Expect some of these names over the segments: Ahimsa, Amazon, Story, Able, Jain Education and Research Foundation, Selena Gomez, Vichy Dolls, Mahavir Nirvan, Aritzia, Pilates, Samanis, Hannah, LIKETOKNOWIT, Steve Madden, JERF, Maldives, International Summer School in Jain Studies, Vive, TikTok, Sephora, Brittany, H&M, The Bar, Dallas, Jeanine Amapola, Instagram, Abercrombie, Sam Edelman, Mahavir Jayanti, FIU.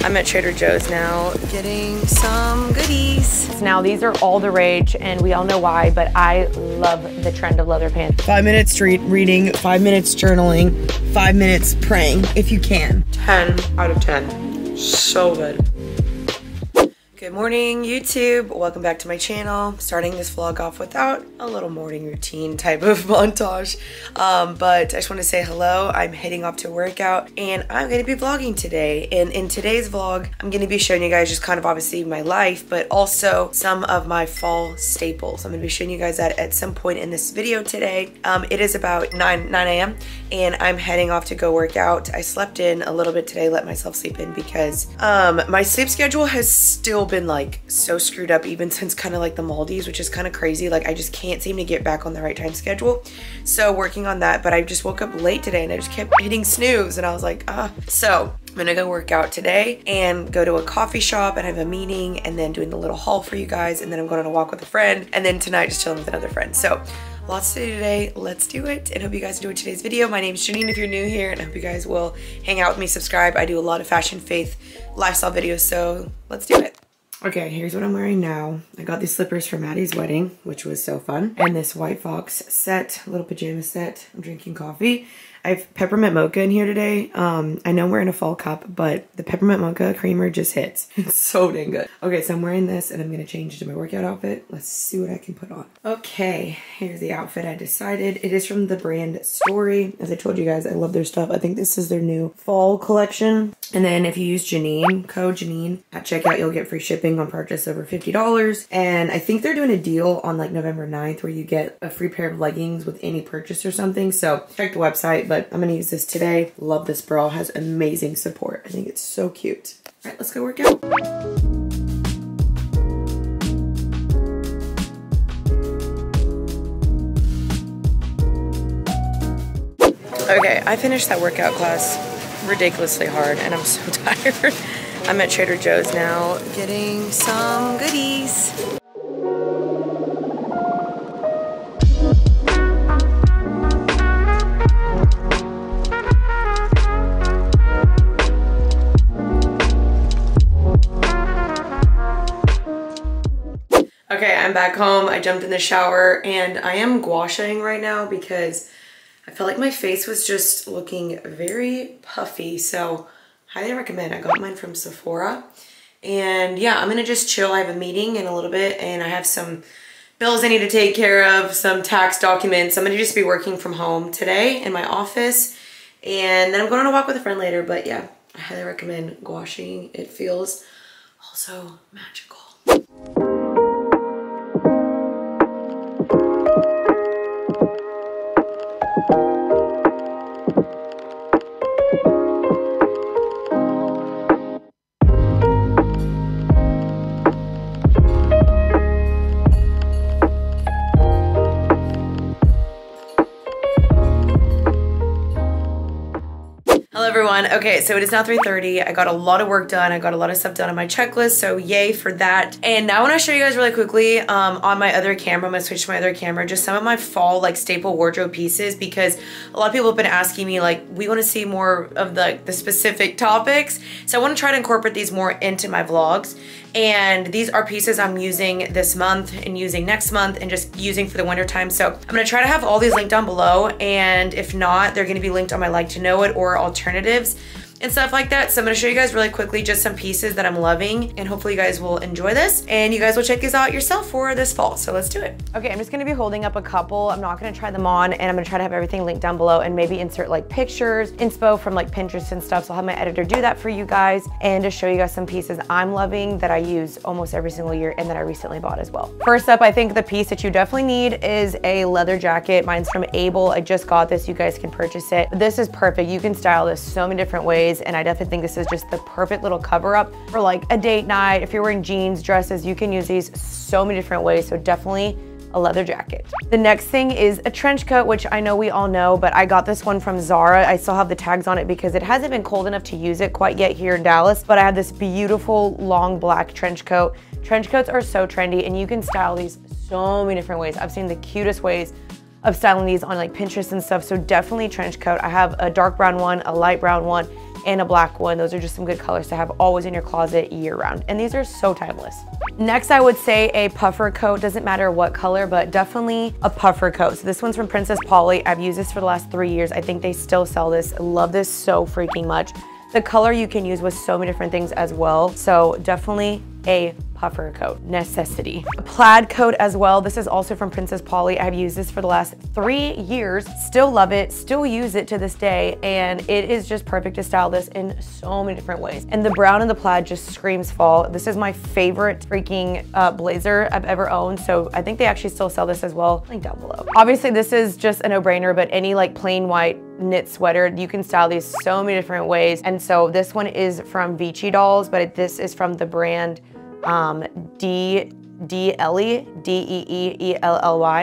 I'm at Trader Joe's now, getting some goodies. Now these are all the rage and we all know why, but I love the trend of leather pants. 5 minutes street reading, 5 minutes journaling, 5 minutes praying, if you can. 10 out of 10, so good. Good morning, YouTube. Welcome back to my channel. Starting this vlog off without a little morning routine type of montage, but I just want to say hello. I'm heading off to a workout and I'm going to be vlogging today. And in today's vlog, I'm going to be showing you guys just kind of obviously my life, but also some of my fall staples. I'm going to be showing you guys that at some point in this video today. It is about 9 a.m. and I'm heading off to go work out. I slept in a little bit today, let myself sleep in because my sleep schedule has still been like so screwed up even since kind of like the Maldives, which is kind of crazy. Like I just can't seem to get back on the right time schedule, so working on that. But I just woke up late today and I just kept hitting snooze and I was like so I'm gonna go work out today and go to a coffee shop and have a meeting and then doing the little haul for you guys, and then I'm going on a walk with a friend, and then tonight just chilling with another friend. So lots to do today. Let's do it. And hope you guys enjoyed today's video. My name is Janine if you're new here, and I hope you guys will hang out with me, subscribe. I do a lot of fashion, faith, lifestyle videos, so let's do it. Okay, here's what I'm wearing now. I got these slippers for Maddie's wedding, which was so fun. And this White Fox set, little pajama set. I'm drinking coffee. I have peppermint mocha in here today. I know we're in a fall cup, but the peppermint mocha creamer just hits. It's so dang good. Okay, so I'm wearing this and I'm gonna change to my workout outfit. Let's see what I can put on. Okay, here's the outfit I decided. It is from the brand Story. As I told you guys, I love their stuff. I think this is their new fall collection. And then if you use Janine, code Janine at checkout, you'll get free shipping on purchase over $50. And I think they're doing a deal on like November 9th where you get a free pair of leggings with any purchase or something. So check the website, but I'm gonna use this today. Love this bra, has amazing support. I think it's so cute. All right, let's go work out. Okay, I finished that workout class ridiculously hard and I'm so tired. I'm at Trader Joe's now, getting some goodies. Okay, I'm back home. I jumped in the shower and I am gua shaing right now because I felt like my face was just looking very puffy, so highly recommend. I got mine from Sephora. And yeah, I'm gonna just chill. I have a meeting in a little bit and I have some bills I need to take care of, some tax documents. I'm gonna just be working from home today in my office. And then I'm going on a walk with a friend later, but yeah, I highly recommend gua shaing. It feels also magical. Okay, so it is now 3:30. I got a lot of work done. I got a lot of stuff done on my checklist, so yay for that. And now I want to show you guys really quickly on my other camera, I'm going to switch to my other camera, just some of my fall like staple wardrobe pieces, because a lot of people have been asking me like, we want to see more of the specific topics. So I want to try to incorporate these more into my vlogs. And these are pieces I'm using this month and using next month and just using for the winter time. So I'm gonna try to have all these linked down below. And if not, they're gonna be linked on my like to know it or alternatives and stuff like that. So I'm gonna show you guys really quickly just some pieces that I'm loving, and hopefully you guys will enjoy this and you guys will check these out yourself for this fall. So let's do it. Okay, I'm just gonna be holding up a couple. I'm not gonna try them on, and I'm gonna try to have everything linked down below and maybe insert like pictures, inspo from like Pinterest and stuff. So I'll have my editor do that for you guys and just show you guys some pieces I'm loving that I use almost every single year and that I recently bought as well. First up, I think the piece that you definitely need is a leather jacket. Mine's from Able. I just got this, you guys can purchase it. This is perfect. You can style this so many different ways. And I definitely think this is just the perfect little cover up for like a date night. If you're wearing jeans, dresses, you can use these so many different ways. So definitely a leather jacket. The next thing is a trench coat, which I know we all know, but I got this one from Zara. I still have the tags on it because it hasn't been cold enough to use it quite yet here in Dallas, but I have this beautiful long black trench coat. Trench coats are so trendy and you can style these so many different ways. I've seen the cutest ways of styling these on like Pinterest and stuff. So definitely trench coat. I have a dark brown one, a light brown one, and a black one. Those are just some good colors to have always in your closet year round. And these are so timeless. Next, I would say a puffer coat. Doesn't matter what color, but definitely a puffer coat. So this one's from Princess Polly. I've used this for the last 3 years. I think they still sell this. I love this so freaking much. The color you can use with so many different things as well. So definitely a puffer coat, necessity. A plaid coat as well. This is also from Princess Polly. I've used this for the last 3 years. Still love it, still use it to this day. And it is just perfect to style this in so many different ways. And the brown in the plaid just screams fall. This is my favorite freaking blazer I've ever owned. So I think they actually still sell this as well. Link down below. Obviously this is just a no-brainer, but any like plain white knit sweater, you can style these so many different ways. And so this one is from Vichy Dolls, but this is from the brand DEELLY.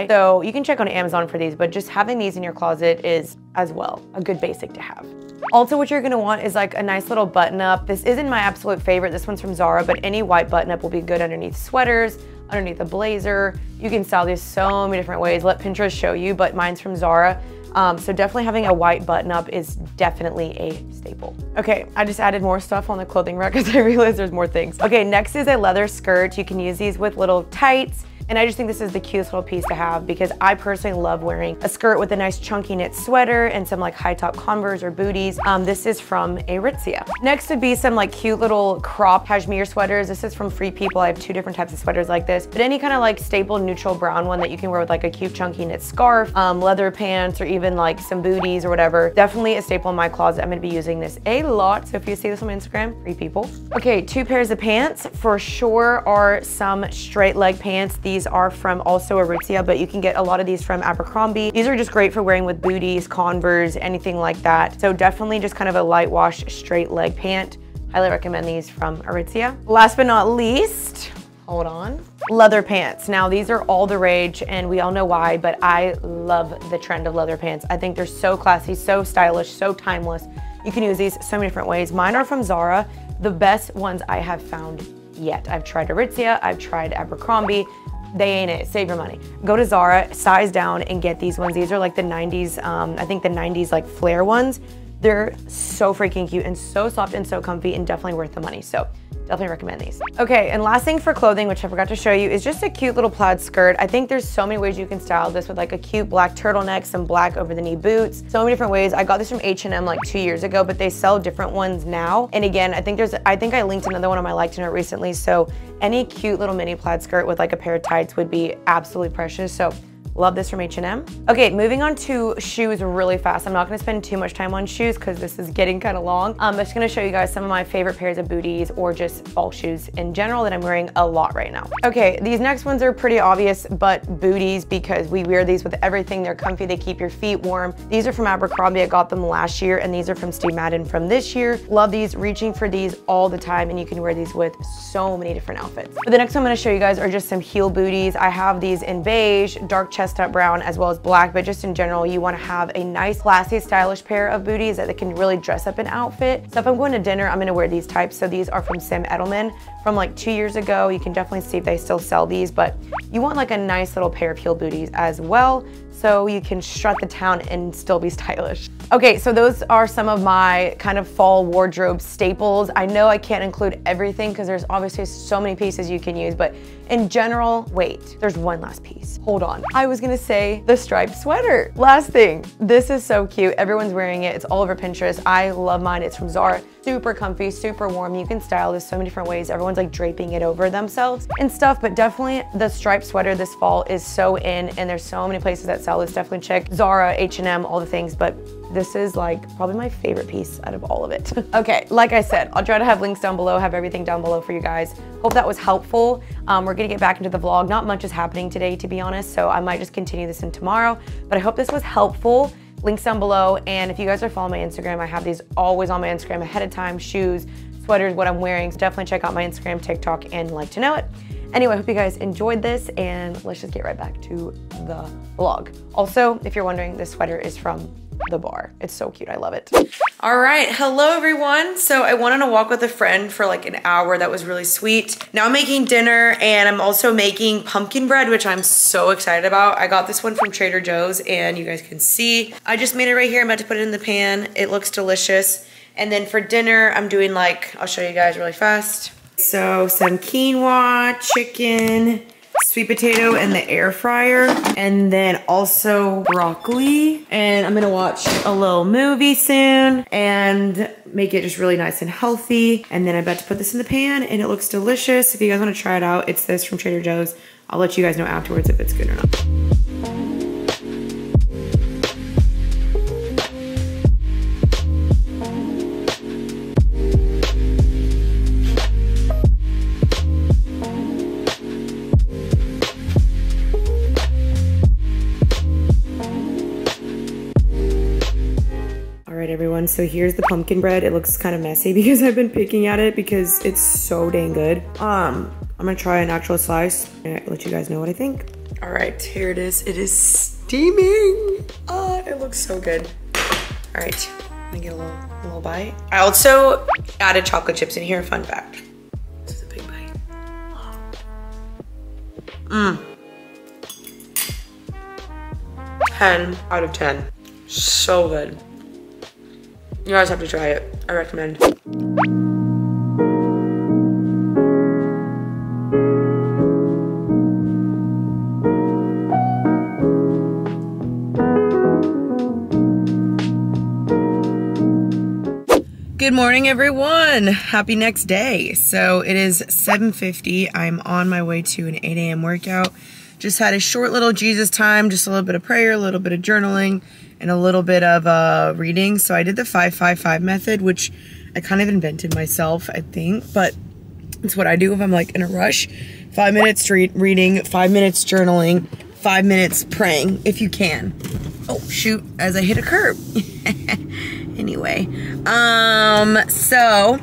So you can check on Amazon for these, but just having these in your closet is as well a good basic to have. Also, what you're gonna want is like a nice little button up. This isn't my absolute favorite. This one's from Zara, but any white button up will be good underneath sweaters, underneath a blazer. You can style these so many different ways. Let Pinterest show you, but mine's from Zara. So definitely having a white button up is definitely a staple. Okay, I just added more stuff on the clothing rack because I realized there's more things. Okay, next is a leather skirt. You can use these with little tights. And I just think this is the cutest little piece to have because I personally love wearing a skirt with a nice chunky knit sweater and some like high top Converse or booties. This is from Aritzia. Next would be some like cute little crop cashmere sweaters. This is from Free People. I have two different types of sweaters like this, but any kind of like staple neutral brown one that you can wear with like a cute chunky knit scarf, leather pants, or even like some booties or whatever. Definitely a staple in my closet. I'm gonna be using this a lot. So if you see this on Instagram, Free People. Okay, two pairs of pants for sure are some straight leg pants. These are from also Aritzia, but you can get a lot of these from Abercrombie. These are just great for wearing with booties, Converse, anything like that. So definitely just kind of a light wash, straight leg pant. Highly recommend these from Aritzia. Last but not least, hold on. Leather pants. Now these are all the rage and we all know why, but I love the trend of leather pants. I think they're so classy, so stylish, so timeless. You can use these so many different ways. Mine are from Zara. The best ones I have found yet. I've tried Aritzia, I've tried Abercrombie. They ain't it. Save your money. Go to Zara, size down, and get these ones. These are like the 90s, I think the 90s like flare ones. They're so freaking cute and so soft and so comfy and definitely worth the money. So definitely recommend these. Okay, and last thing for clothing, which I forgot to show you, is just a cute little plaid skirt. I think there's so many ways you can style this with like a cute black turtleneck, some black over the knee boots, so many different ways. I got this from H&M like 2 years ago, but they sell different ones now. And again, I think I linked another one on my Like to Know recently. So any cute little mini plaid skirt with like a pair of tights would be absolutely precious. So love this from H&M. Okay, moving on to shoes really fast. I'm not gonna spend too much time on shoes because this is getting kind of long. I'm just gonna show you guys some of my favorite pairs of booties or just fall shoes in general that I'm wearing a lot right now. Okay, these next ones are pretty obvious, but booties because we wear these with everything. They're comfy, they keep your feet warm. These are from Abercrombie, I got them last year, and these are from Steve Madden from this year. Love these, reaching for these all the time, and you can wear these with so many different outfits. But the next one I'm gonna show you guys are just some heel booties. I have these in beige, dark chest up brown as well as black, but just in general you want to have a nice classy stylish pair of booties that can really dress up an outfit. So if I'm going to dinner, I'm going to wear these types. So these are from Sam Edelman from like 2 years ago. You can definitely see if they still sell these, but you want like a nice little pair of heel booties as well, so you can strut the town and still be stylish. Okay, so those are some of my kind of fall wardrobe staples. I know I can't include everything because there's obviously so many pieces you can use, but in general, wait, there's one last piece. Hold on. I was gonna say the striped sweater. Last thing, this is so cute. Everyone's wearing it. It's all over Pinterest. I love mine. It's from Zara. Super comfy, super warm. You can style this so many different ways. Everyone's like draping it over themselves and stuff, but definitely the striped sweater this fall is so in, and there's so many places that sell this. Definitely check Zara, H&M, all the things, but this is like probably my favorite piece out of all of it. Okay, like I said, I'll try to have links down below, have everything down below for you guys. Hope that was helpful. We're gonna get back into the vlog. Not much is happening today, to be honest, so I might just continue this in tomorrow, but I hope this was helpful. Links down below, and if you guys are following my Instagram, I have these always on my Instagram ahead of time, shoes, sweaters, what I'm wearing, so definitely check out my Instagram, TikTok, and Like to Know It. Anyway, I hope you guys enjoyed this, and let's just get right back to the vlog. Also, if you're wondering, this sweater is from The Bar. It's so cute, I love it. All right, hello everyone. So I went on a walk with a friend for like an hour. That was really sweet. Now I'm making dinner, and I'm also making pumpkin bread, which I'm so excited about. I got this one from Trader Joe's, and you guys can see I just made it right here. I'm about to put it in the pan. It looks delicious. And then for dinner, I'm doing like, I'll show you guys really fast. So some quinoa, chicken, sweet potato in the air fryer, and then also broccoli. And I'm gonna watch a little movie soon and make it just really nice and healthy. And then I'm about to put this in the pan and it looks delicious. If you guys wanna try it out, it's this from Trader Joe's. I'll let you guys know afterwards if it's good or not. Everyone, so here's the pumpkin bread. It looks kind of messy because I've been picking at it because it's so dang good. I'm gonna try an actual slice and I'll let you guys know what I think. All right, here it is. It is steaming. Oh, it looks so good. All right, let me get a little bite. I also added chocolate chips in here, fun fact. This is a big bite. Mmm. 10 out of 10, so good. You guys have to try it. I recommend. Good morning, everyone. Happy next day. So it is 7:50. I'm on my way to an 8 a.m. workout. Just had a short little Jesus time, just a little bit of prayer, a little bit of journaling, and a little bit of reading. So I did the 5-5-5 method, which I kind of invented myself, I think, but it's what I do if I'm like in a rush. 5 minutes reading, 5 minutes journaling, 5 minutes praying, if you can. Oh shoot, as I hit a curb. Anyway, so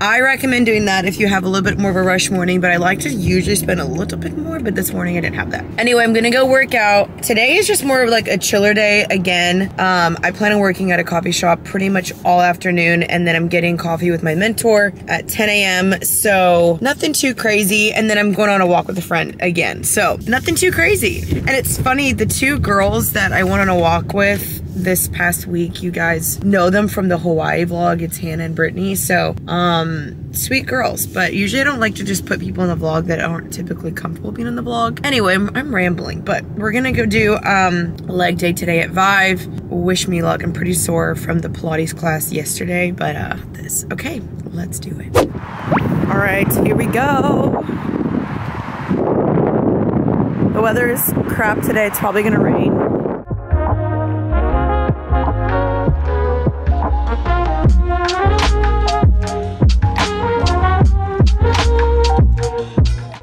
I recommend doing that if you have a little bit more of a rush morning, but I like to usually spend a little bit more, but this morning I didn't have that. Anyway, I'm gonna go work out. Today is just more of like a chiller day again. I plan on working at a coffee shop pretty much all afternoon, and then I'm getting coffee with my mentor at 10 a.m. So nothing too crazy. And then I'm going on a walk with a friend again. So nothing too crazy. And it's funny, the two girls that I went on a walk with this past week, you guys know them from the Hawaii vlog. It's Hannah and Brittany. So sweet girls, but usually I don't like to just put people in the vlog that aren't typically comfortable being in the vlog. Anyway, I'm rambling, but we're gonna go do leg day today at Vive. Wish me luck. I'm pretty sore from the Pilates class yesterday, but this okay, let's do it. All right, here we go. The weather is crap today. It's probably gonna rain.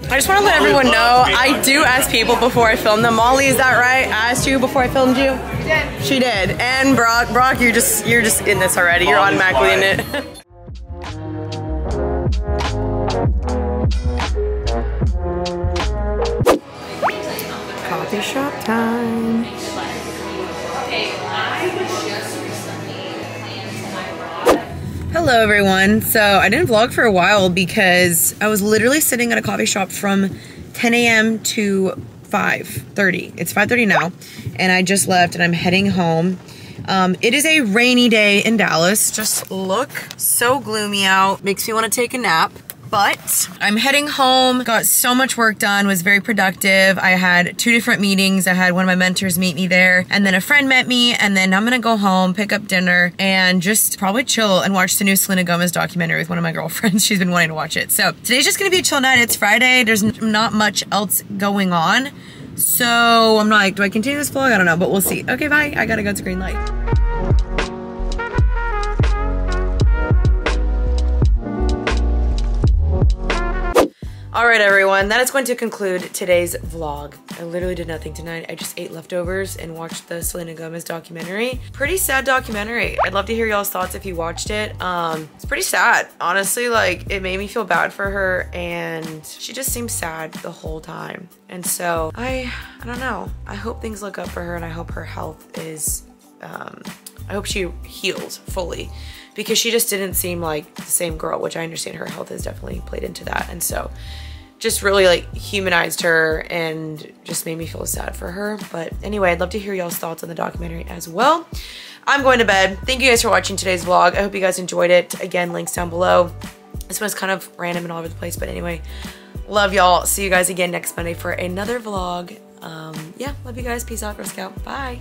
I just want to let everyone know, I do ask people before I film them. Molly, is that right? I asked you before I filmed you? She did. She did. And Brock, you're just in this already. You're automatically in it. Coffee shop time. Hello everyone. So I didn't vlog for a while because I was literally sitting at a coffee shop from 10 a.m. to 5:30. It's 5:30 now and I just left and I'm heading home. It is a rainy day in Dallas. Just look so gloomy out. Makes me want to take a nap. But I'm heading home, got so much work done, was very productive. I had two different meetings. I had one of my mentors meet me there, and then a friend met me, and then I'm gonna go home, pick up dinner, and just probably chill and watch the new Selena Gomez documentary with one of my girlfriends. She's been wanting to watch it. So today's just gonna be a chill night. It's Friday, there's not much else going on. So I'm like, do I continue this vlog? I don't know, but we'll see. Okay, bye, I gotta go to green light. All right, everyone, that is going to conclude today's vlog. I literally did nothing tonight. I just ate leftovers and watched the Selena Gomez documentary. Pretty sad documentary. I'd love to hear y'all's thoughts if you watched it. It's pretty sad, honestly. Like, it made me feel bad for her and she just seemed sad the whole time. And so I don't know. I hope things look up for her and I hope her health is, I hope she heals fully, because she just didn't seem like the same girl, which I understand her health has definitely played into that. And so just really like humanized her and just made me feel sad for her. But anyway, I'd love to hear y'all's thoughts on the documentary as well. I'm going to bed. Thank you guys for watching today's vlog. I hope you guys enjoyed it. Again, links down below. This one's kind of random and all over the place, but anyway, love y'all. See you guys again next Monday for another vlog. Yeah, love you guys. Peace out, Girl Scout. Bye.